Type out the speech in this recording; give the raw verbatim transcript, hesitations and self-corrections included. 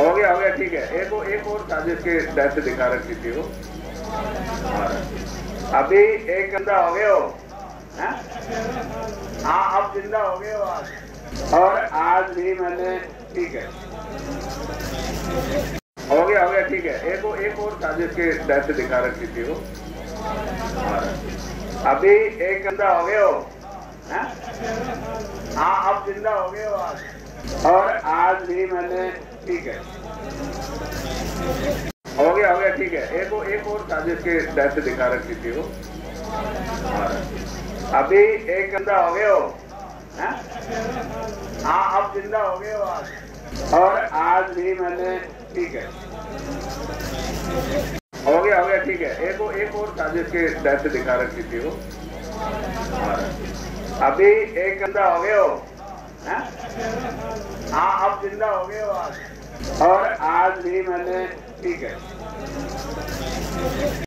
हो गया हो गया ठीक है। एक वो एक और साजिश के तहत दिखा रखी थी वो, अभी एक जिंदा हो गए हो। हाँ आप जिंदा हो गए हो आज, और आज भी मैंने ठीक है हो गया हो गया ठीक है। एक वो एक और साजिश के तहत दिखा रखी थी वो, अभी एक जिंदा हो गए हो। हाँ आप जिंदा हो गए हो आज, और आज भी मैंने ठीक है हो गया हो गया ठीक है। एक वो एक और साजिश के तहत दिखा रखी थी वो, अभी एक जिंदा हो गए हो। हाँ आप जिंदा हो गए हो आज, और आज भी मैंने ठीक है हो गया हो गया ठीक है। एक वो एक और साजिश के तहत दिखा रखी थी वो, अभी एक जिंदा हो गए हो। हाँ आप जिंदा हो गए हो आज, और आज भी मैंने ठीक है।